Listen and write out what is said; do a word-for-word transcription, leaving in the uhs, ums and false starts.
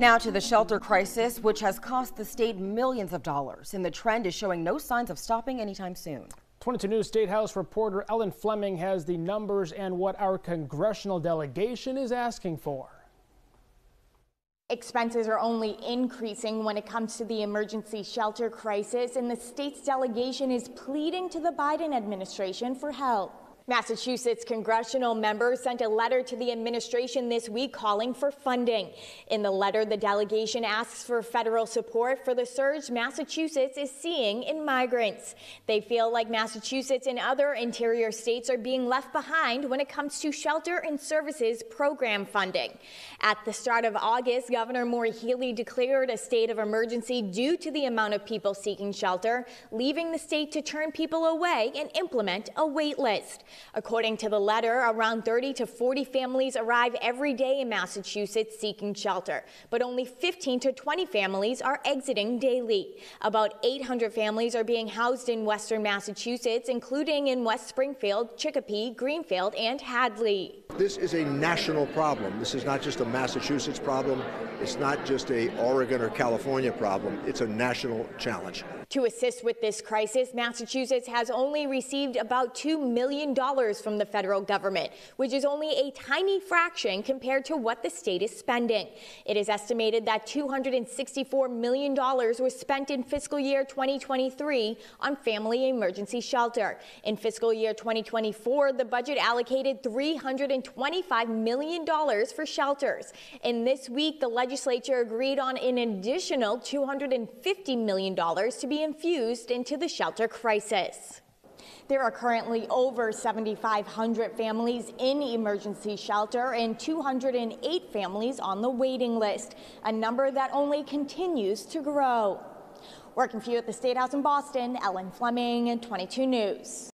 Now to the shelter crisis, which has cost the state millions of dollars, and the trend is showing no signs of stopping anytime soon. twenty-two News State House reporter Ellen Fleming has the numbers and what our congressional delegation is asking for. Expenses are only increasing when it comes to the emergency shelter crisis, and the state's delegation is pleading to the Biden administration for help. Massachusetts congressional members sent a letter to the administration this week calling for funding. In the letter, the delegation asks for federal support for the surge Massachusetts is seeing in migrants. They feel like Massachusetts and other interior states are being left behind when it comes to shelter and services program funding. At the start of August, Governor Healey declared a state of emergency due to the amount of people seeking shelter, leaving the state to turn people away and implement a wait list. According to the letter, around thirty to forty families arrive every day in Massachusetts seeking shelter, but only fifteen to twenty families are exiting daily. About eight hundred families are being housed in western Massachusetts, including in West Springfield, Chicopee, Greenfield, and Hadley. This is a national problem. This is not just a Massachusetts problem. It's not just a Oregon or California problem. It's a national challenge. To assist with this crisis, Massachusetts has only received about two million dollars from the federal government, which is only a tiny fraction compared to what the state is spending. It is estimated that two hundred sixty-four million dollars was spent in fiscal year twenty twenty-three on family emergency shelter. In fiscal year twenty twenty-four, the budget allocated three hundred twenty-five million dollars for shelters. And this week, the legislature agreed on an additional two hundred fifty million dollars to be infused into the shelter crisis. There are currently over seventy-five hundred families in emergency shelter and two hundred eight families on the waiting list, a number that only continues to grow. Working for you at the State House in Boston, Ellen Fleming, twenty-two News.